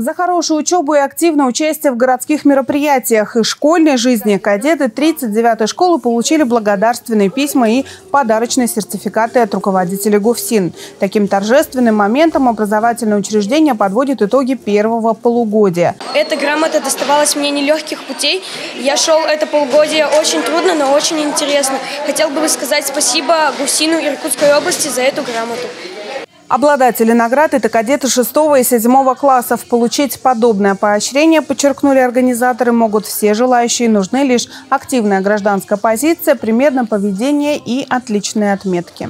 За хорошую учебу и активное участие в городских мероприятиях и школьной жизни кадеты 39-й школы получили благодарственные письма и подарочные сертификаты от руководителей ГУФСИН. Таким торжественным моментом образовательное учреждение подводит итоги первого полугодия. Эта грамота доставалась мне нелегких путей. Я шел это полугодие очень трудно, но очень интересно. Хотел бы сказать спасибо ГУФСИНу Иркутской области за эту грамоту. Обладатели наград – это кадеты 6 и 7 классов. Получить подобное поощрение, подчеркнули организаторы, могут все желающие. Нужны лишь активная гражданская позиция, примерное поведение и отличные отметки.